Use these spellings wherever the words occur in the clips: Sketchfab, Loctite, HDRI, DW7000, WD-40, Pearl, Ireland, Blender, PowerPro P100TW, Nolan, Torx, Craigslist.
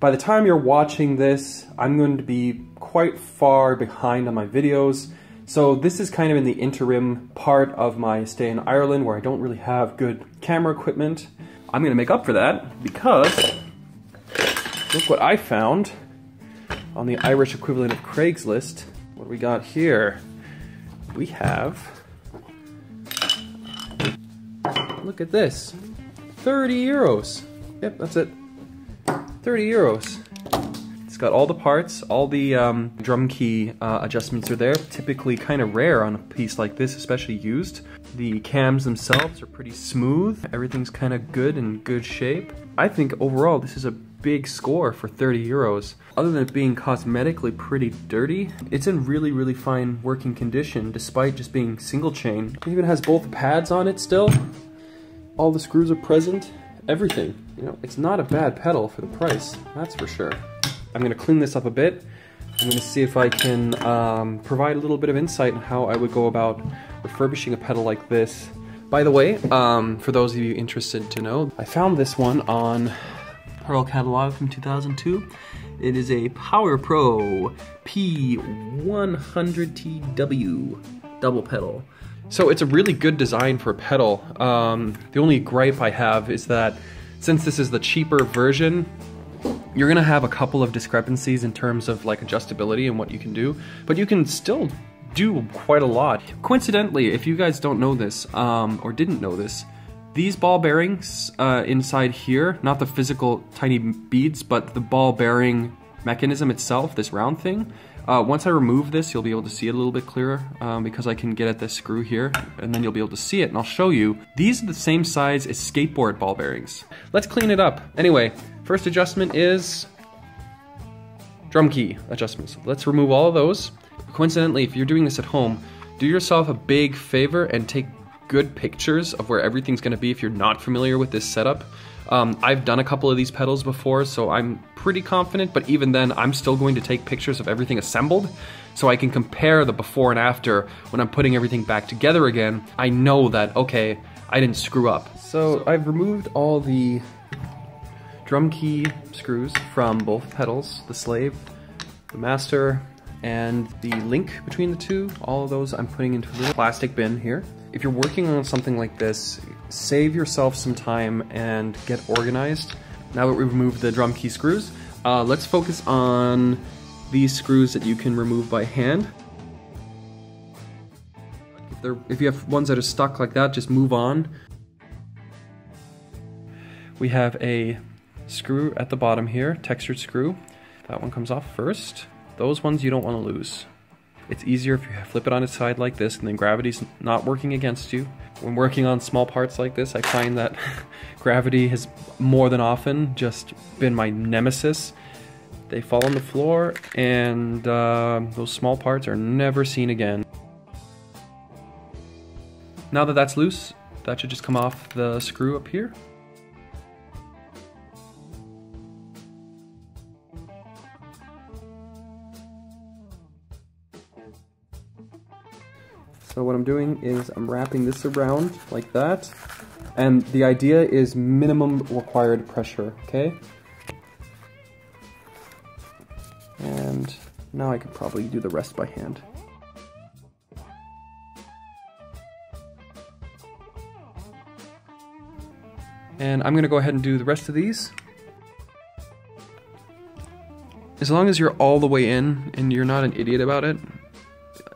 By the time you're watching this, I'm going to be quite far behind on my videos, so this is kind of in the interim part of my stay in Ireland where I don't really have good camera equipment. I'm going to make up for that because look what I found on the Irish equivalent of Craigslist. What do we got here? We have, look at this, 30 euros. Yep, that's it. 30 euros. It's got all the parts, all the drum key adjustments are there, typically kind of rare on a piece like this, especially used. The cams themselves are pretty smooth, everything's kind of good and good shape. I think overall this is a big score for 30 euros. Other than it being cosmetically pretty dirty, it's in really, really fine working condition despite just being single chain. It even has both pads on it still, all the screws are present. Everything, you know, it's not a bad pedal for the price, that's for sure. I'm gonna clean this up a bit. I'm gonna see if I can provide a little bit of insight on how I would go about refurbishing a pedal like this. By the way, for those of you interested to know, I found this one on Pearl catalog from 2002. It is a PowerPro P100TW double pedal. So it's a really good design for a pedal. The only gripe I have is that since this is the cheaper version, you're gonna have a couple of discrepancies in terms of like adjustability and what you can do, but you can still do quite a lot. Coincidentally, if you guys don't know this, or didn't know this, these ball bearings inside here, not the physical tiny beads, but the ball bearing mechanism itself, this round thing, once I remove this, you'll be able to see it a little bit clearer because I can get at this screw here, and then you'll be able to see it, and I'll show you. These are the same size as skateboard ball bearings. Let's clean it up. Anyway, first adjustment is drum key adjustments. Let's remove all of those. Coincidentally, if you're doing this at home, do yourself a big favor and take good pictures of where everything's gonna be if you're not familiar with this setup. I've done a couple of these pedals before, so I'm pretty confident, but even then, I'm still going to take pictures of everything assembled so I can compare the before and after when I'm putting everything back together again. I know that, okay, I didn't screw up. So I've removed all the drum key screws from both pedals, the slave, the master, and the link between the two. All of those I'm putting into a little plastic bin here. If you're working on something like this, save yourself some time and get organized. Now that we've removed the drum key screws, let's focus on these screws that you can remove by hand. If you have ones that are stuck like that, just move on. We have a screw at the bottom here, textured screw. That one comes off first. Those ones you don't want to lose. It's easier if you flip it on its side like this and then gravity's not working against you. When working on small parts like this, I find that gravity has more than often just been my nemesis. They fall on the floor and those small parts are never seen again. Now that that's loose, that should just come off the screw up here. So what I'm doing is I'm wrapping this around like that, and the idea is minimum required pressure, okay? And now I could probably do the rest by hand. And I'm gonna go ahead and do the rest of these. As long as you're all the way in and you're not an idiot about it,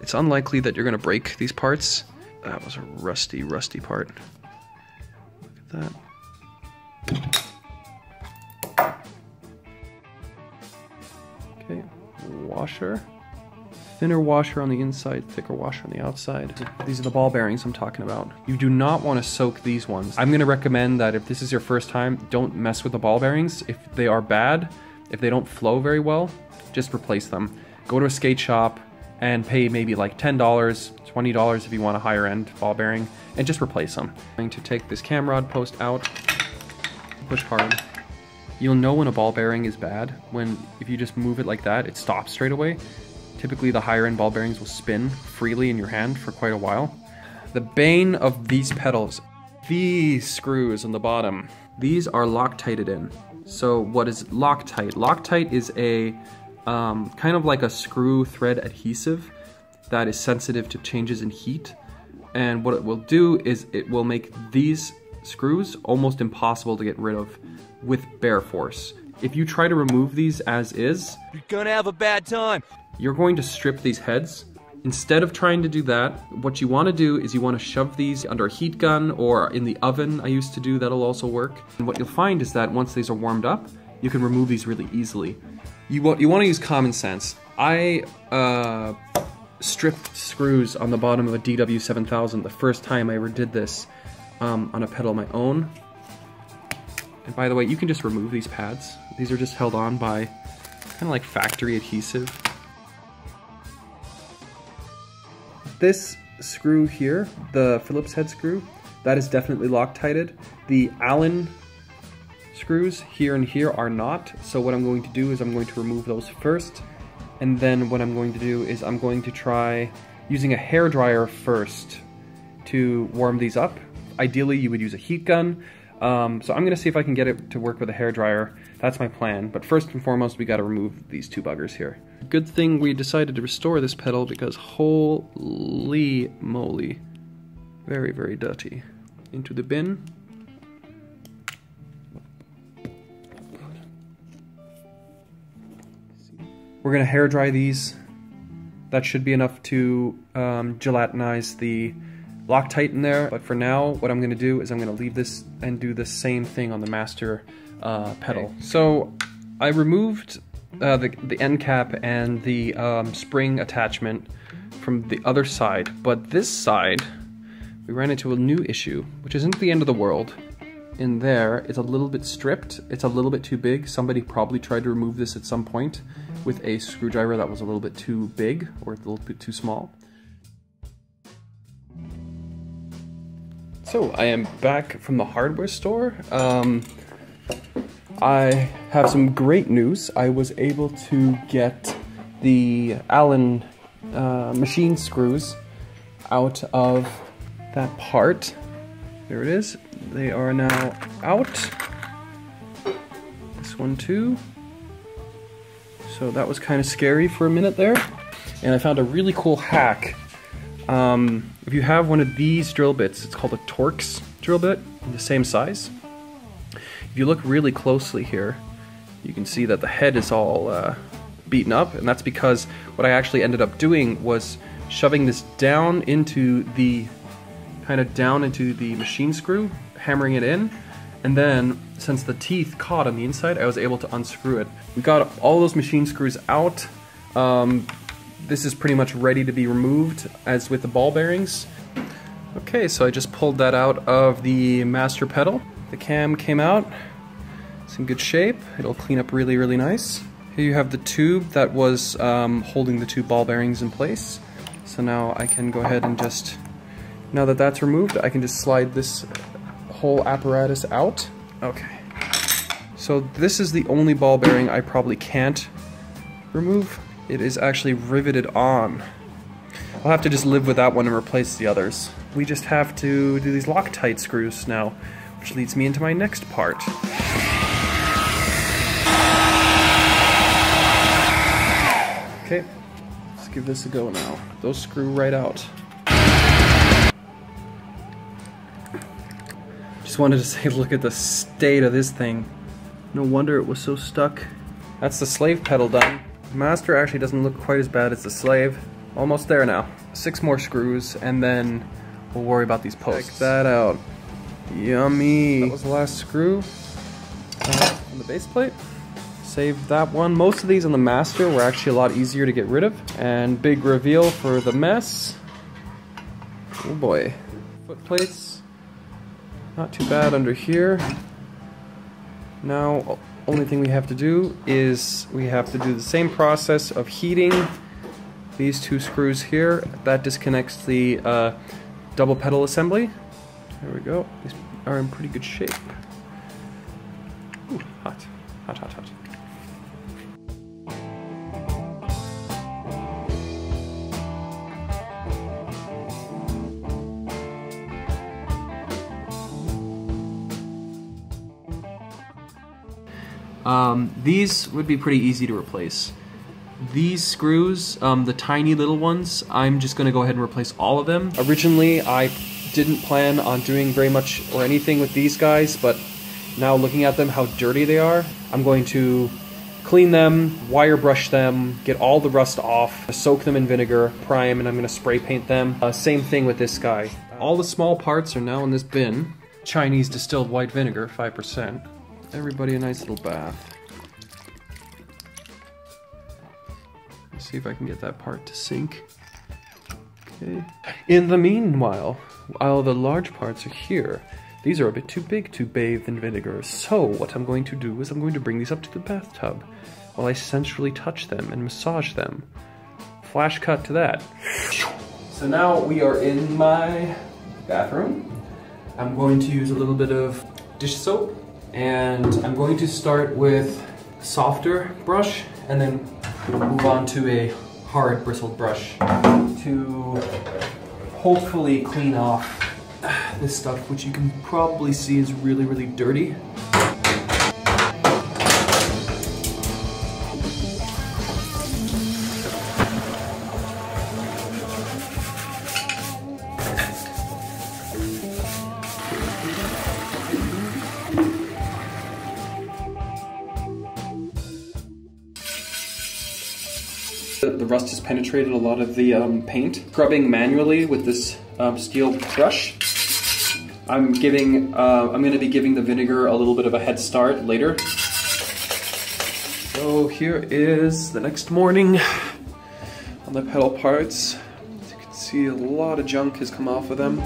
it's unlikely that you're gonna break these parts. That was a rusty, rusty part. Look at that. Okay, washer. Thinner washer on the inside, thicker washer on the outside. These are the ball bearings I'm talking about. You do not wanna soak these ones. I'm gonna recommend that if this is your first time, don't mess with the ball bearings. If they are bad, if they don't flow very well, just replace them. Go to a skate shop, and pay maybe like $10, $20 if you want a higher end ball bearing, and just replace them. I'm going to take this camrod post out, push hard. You'll know when a ball bearing is bad, when if you just move it like that, it stops straight away. Typically the higher end ball bearings will spin freely in your hand for quite a while. The bane of these pedals, these screws on the bottom, these are Loctited in. So what is Loctite? Loctite is a kind of like a screw thread adhesive that is sensitive to changes in heat. And what it will do is it will make these screws almost impossible to get rid of with bare force. If you try to remove these as is, you're gonna have a bad time. You're going to strip these heads. Instead of trying to do that, what you want to do is you want to shove these under a heat gun or in the oven. I used to do that'll also work. And what you'll find is that once these are warmed up, you can remove these really easily. You want to use common sense. I stripped screws on the bottom of a DW7000 the first time I ever did this on a pedal of my own. And by the way, you can just remove these pads. These are just held on by kind of like factory adhesive. This screw here, the Phillips head screw, that is definitely Loctited. The Allen screws here and here are not, so what I'm going to do is I'm going to remove those first, and then what I'm going to do is I'm going to try using a hairdryer first to warm these up. Ideally you would use a heat gun, so I'm gonna see if I can get it to work with a hairdryer. That's my plan, but first and foremost we gotta remove these two buggers here. Good thing we decided to restore this pedal because holy moly, very, very dirty. Into the bin. We're gonna hair dry these. That should be enough to gelatinize the Loctite in there, but for now what I'm gonna do is I'm gonna leave this and do the same thing on the master pedal. So I removed the end cap and the spring attachment from the other side, but this side we ran into a new issue, which isn't the end of the world. In there, it's a little bit stripped, it's a little bit too big. Somebody probably tried to remove this at some point with a screwdriver that was a little bit too big or a little bit too small. So I am back from the hardware store. I have some great news. I was able to get the Allen machine screws out of that part. There it is. They are now out. This one too. So that was kind of scary for a minute there. And I found a really cool hack. If you have one of these drill bits, it's called a Torx drill bit, the same size. If you look really closely here, you can see that the head is all beaten up, and that's because what I actually ended up doing was shoving this down into the machine screw, hammering it in, and then since the teeth caught on the inside, I was able to unscrew it. We got all those machine screws out. This is pretty much ready to be removed, as with the ball bearings. Okay, so I just pulled that out of the master pedal. The cam came out. It's in good shape. It'll clean up really, really nice. Here you have the tube that was holding the two ball bearings in place. So now I can go ahead and just, now that that's removed, I can just slide this whole apparatus out. Okay. So this is the only ball bearing I probably can't remove. It is actually riveted on. I'll have to just live with that one and replace the others. We just have to do these Loctite screws now, which leads me into my next part. Okay, let's give this a go now. Those screw right out. Just wanted to say, look at the state of this thing. No wonder it was so stuck. That's the slave pedal done. Master actually doesn't look quite as bad as the slave. Almost there now. 6 more screws, and then we'll worry about these posts. Check that out. Yummy. That was the last screw on the base plate. Save that one. Most of these on the master were actually a lot easier to get rid of. And big reveal for the mess. Oh boy. Foot plates. Not too bad under here. Now, only thing we have to do is we have to do the same process of heating these two screws here. That disconnects the double pedal assembly. There we go. These are in pretty good shape. Ooh, hot. Hot, hot, hot. These would be pretty easy to replace. These screws, the tiny little ones, I'm just gonna go ahead and replace all of them. Originally, I didn't plan on doing very much or anything with these guys, but now looking at them, how dirty they are, I'm going to clean them, wire brush them, get all the rust off, soak them in vinegar, prime, and I'm gonna spray paint them. Same thing with this guy. All the small parts are now in this bin. Chinese distilled white vinegar, 5%. Everybody a nice little bath. Let's see if I can get that part to sink. Okay. In the meanwhile, while the large parts are here, these are a bit too big to bathe in vinegar, so what I'm going to do is I'm going to bring these up to the bathtub while I sensually touch them and massage them. Flash cut to that. So now we are in my bathroom. I'm going to use a little bit of dish soap, and I'm going to start with a softer brush and then move on to a hard bristled brush to hopefully clean off this stuff, which you can probably see is really, really dirty. The rust has penetrated a lot of the paint. Scrubbing manually with this steel brush. I'm gonna be giving the vinegar a little bit of a head start later. So here is the next morning on the pedal parts. As you can see, a lot of junk has come off of them.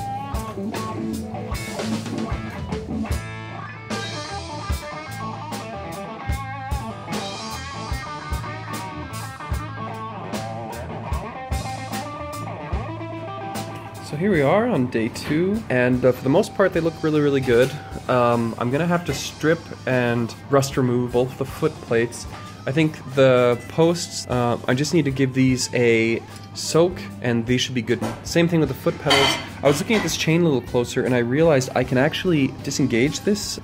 So here we are on day 2, and for the most part they look really, really good. I'm gonna have to strip and rust remove all of the foot plates. I think the posts, I just need to give these a soak and these should be good. Same thing with the foot pedals. I was looking at this chain a little closer and I realized I can actually disengage this.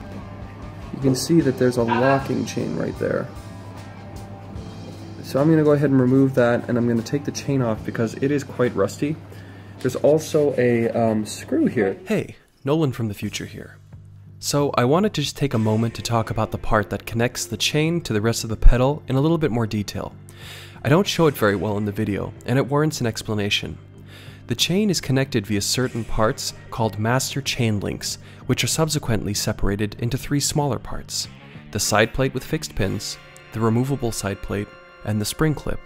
You can see that there's a locking chain right there. So I'm gonna go ahead and remove that, and I'm gonna take the chain off because it is quite rusty. There's also a screw here. Hey, Nolan from the future here. So I wanted to just take a moment to talk about the part that connects the chain to the rest of the pedal in a little bit more detail. I don't show it very well in the video, and it warrants an explanation. The chain is connected via certain parts called master chain links, which are subsequently separated into 3 smaller parts: the side plate with fixed pins, the removable side plate, and the spring clip.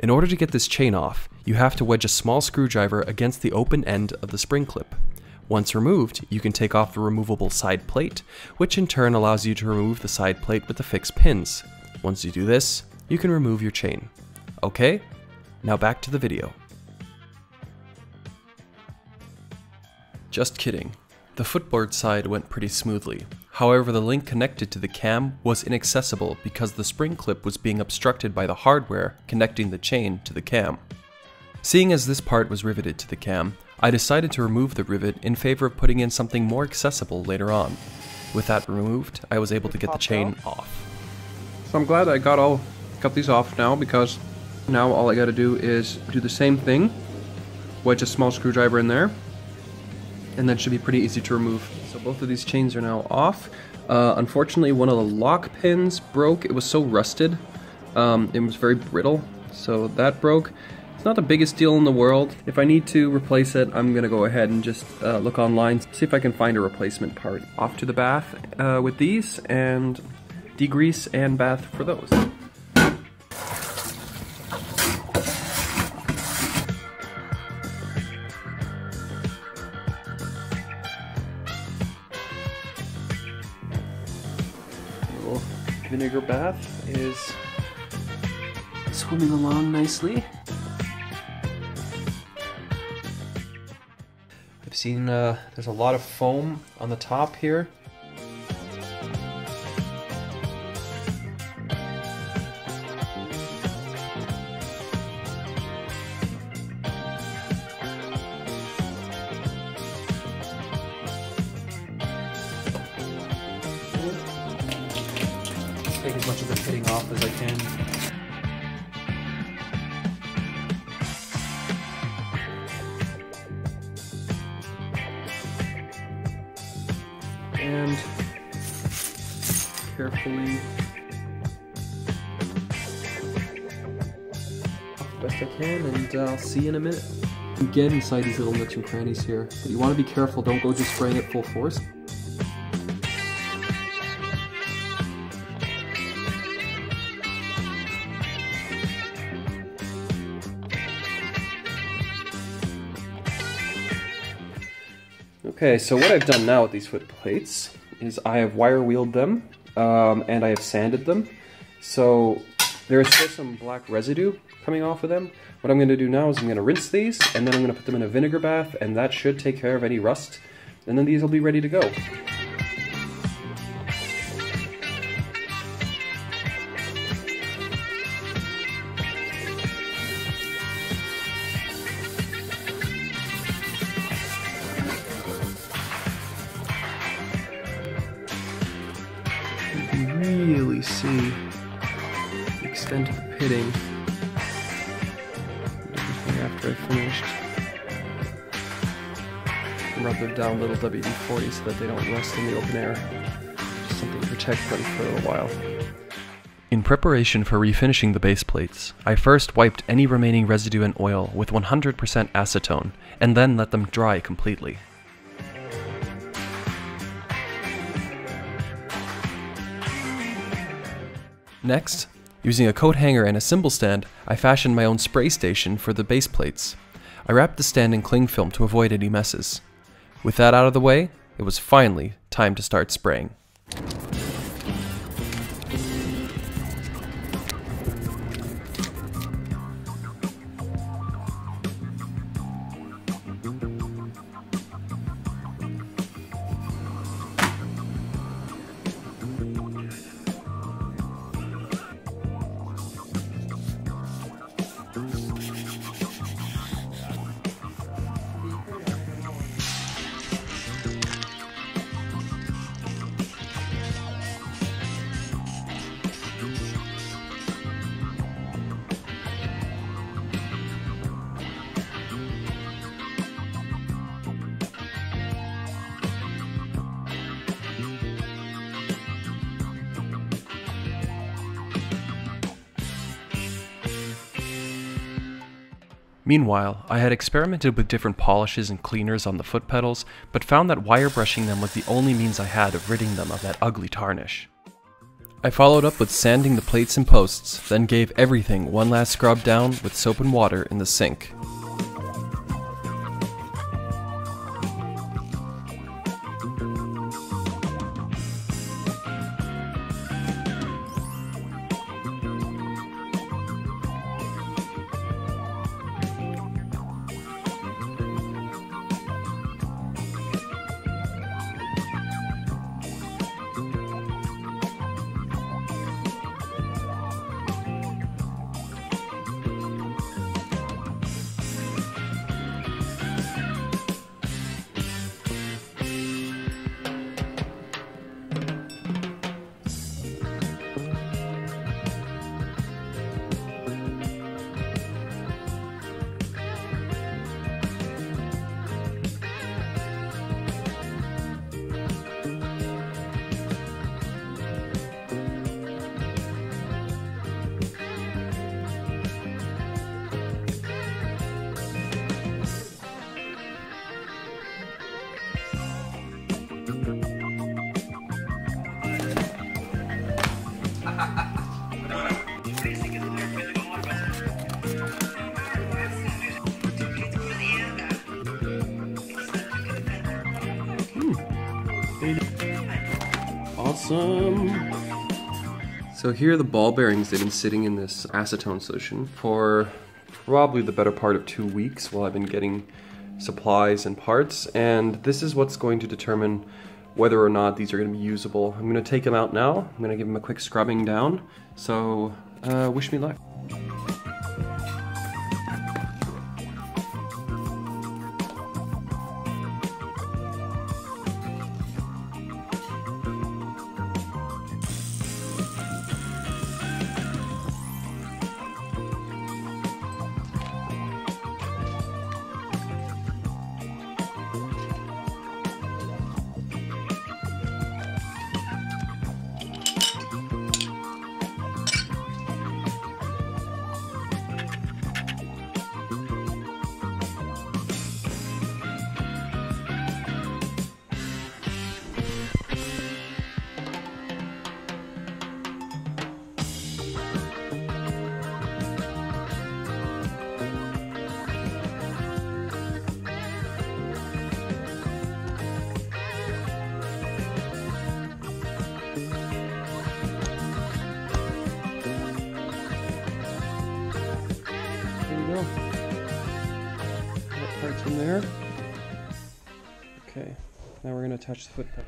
In order to get this chain off, you have to wedge a small screwdriver against the open end of the spring clip. Once removed, you can take off the removable side plate, which in turn allows you to remove the side plate with the fixed pins. Once you do this, you can remove your chain. Okay, now back to the video. Just kidding. The footboard side went pretty smoothly. However, the link connected to the cam was inaccessible because the spring clip was being obstructed by the hardware connecting the chain to the cam. Seeing as this part was riveted to the cam, I decided to remove the rivet in favor of putting in something more accessible later on. With that removed, I was able to get the chain off. So I'm glad I got these off now, because now all I gotta do is do the same thing, wedge a small screwdriver in there, and that should be pretty easy to remove. So both of these chains are now off. Unfortunately, one of the lock pins broke. It was so rusted. It was very brittle, so that broke. It's not the biggest deal in the world. If I need to replace it, I'm gonna go ahead and just look online, see if I can find a replacement part. Off to the bath with these, and degrease and bath for those. Vinegar bath is swimming along nicely. I've seen there's a lot of foam on the top here. carefully. Best I can, and I'll see you in a minute. You get inside these little nooks and crannies here, but you want to be careful, don't go just spraying it full force. Okay, so what I've done now with these foot plates is I have wire wheeled them and I have sanded them. So there is still some black residue coming off of them. What I'm going to do now is I'm going to rinse these and then I'm going to put them in a vinegar bath, and that should take care of any rust. And then these will be ready to go. Really see the extent of the pitting after I finished. Rub them down little WD-40 so that they don't rust in the open air. Just something to protect them for a little while. In preparation for refinishing the base plates, I first wiped any remaining residue and oil with 100% acetone and then let them dry completely. Next, using a coat hanger and a cymbal stand, I fashioned my own spray station for the base plates. I wrapped the stand in cling film to avoid any messes. With that out of the way, it was finally time to start spraying. Meanwhile, I had experimented with different polishes and cleaners on the foot pedals, but found that wire brushing them was the only means I had of ridding them of that ugly tarnish. I followed up with sanding the plates and posts, then gave everything one last scrub down with soap and water in the sink. So here are the ball bearings. They've been sitting in this acetone solution for probably the better part of 2 weeks while I've been getting supplies and parts, and this is what's going to determine whether or not these are going to be usable. I'm going to take them out now. I'm going to give them a quick scrubbing down, so wish me luck. go. Right from there. Okay, now we're going to attach the foot pedal.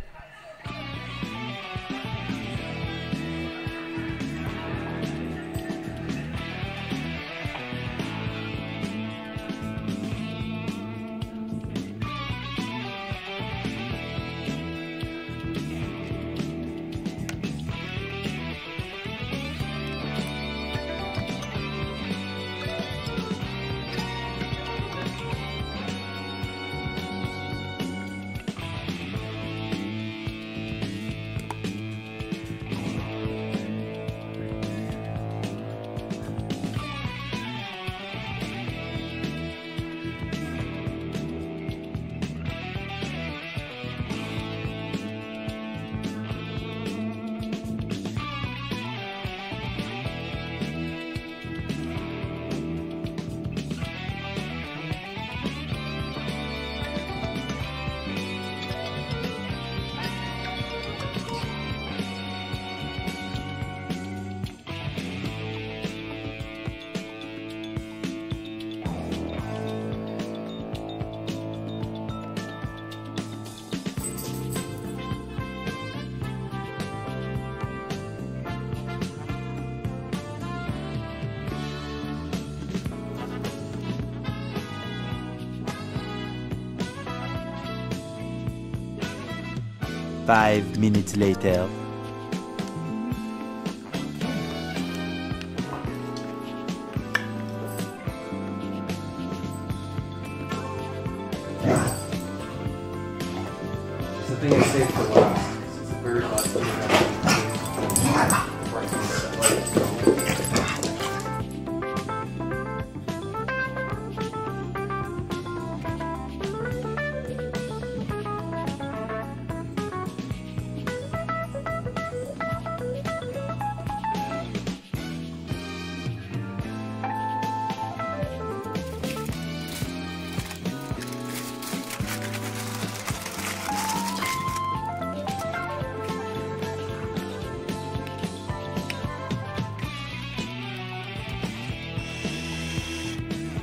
Five minutes later.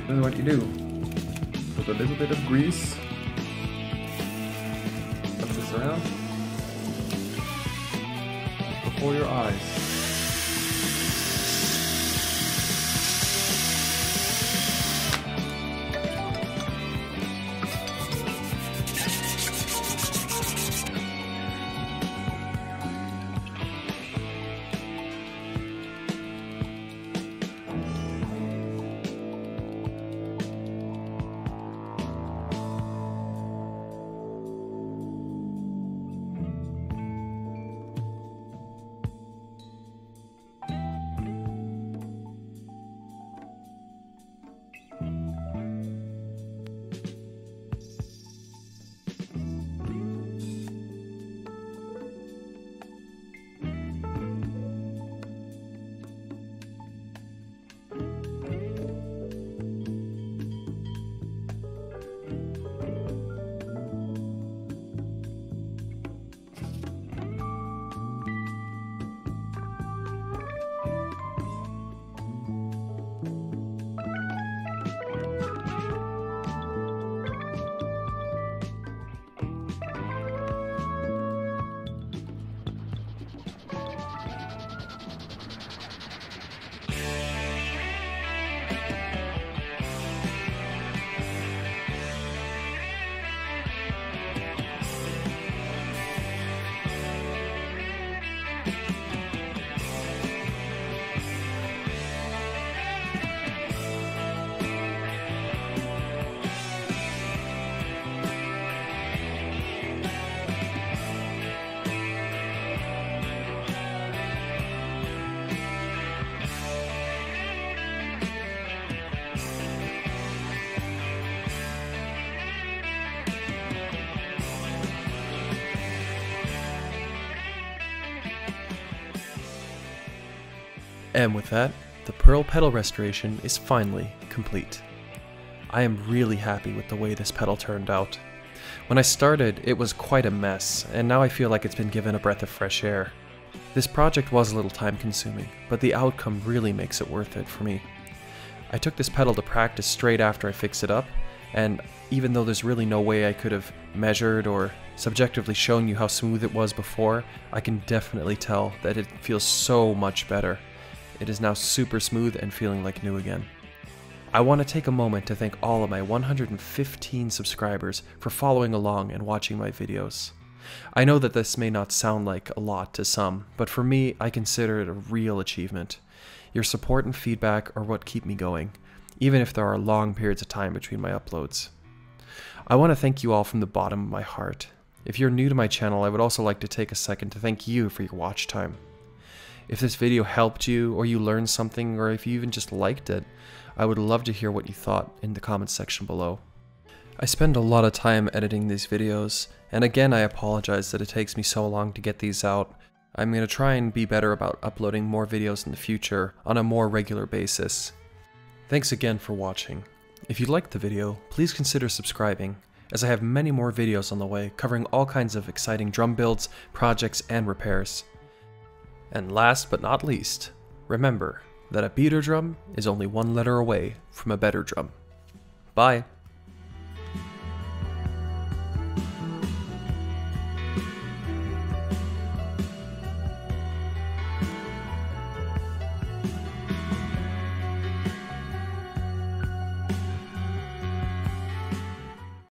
And what you do, put a little bit of grease, put this around, before your eyes. And with that, the Pearl pedal restoration is finally complete. I am really happy with the way this pedal turned out. When I started, it was quite a mess, and now I feel like it's been given a breath of fresh air. This project was a little time consuming, but the outcome really makes it worth it for me. I took this pedal to practice straight after I fixed it up, and even though there's really no way I could have measured or subjectively shown you how smooth it was before, I can definitely tell that it feels so much better. It is now super smooth and feeling like new again. I want to take a moment to thank all of my 115 subscribers for following along and watching my videos. I know that this may not sound like a lot to some, but for me, I consider it a real achievement. Your support and feedback are what keep me going, even if there are long periods of time between my uploads. I want to thank you all from the bottom of my heart. If you're new to my channel, I would also like to take a second to thank you for your watch time. If this video helped you, or you learned something, or if you even just liked it, I would love to hear what you thought in the comments section below. I spend a lot of time editing these videos, and again I apologize that it takes me so long to get these out. I'm going to try and be better about uploading more videos in the future on a more regular basis. Thanks again for watching. If you liked the video, please consider subscribing, as I have many more videos on the way covering all kinds of exciting drum builds, projects, and repairs. And last but not least, remember that a beater drum is only one letter away from a better drum. Bye!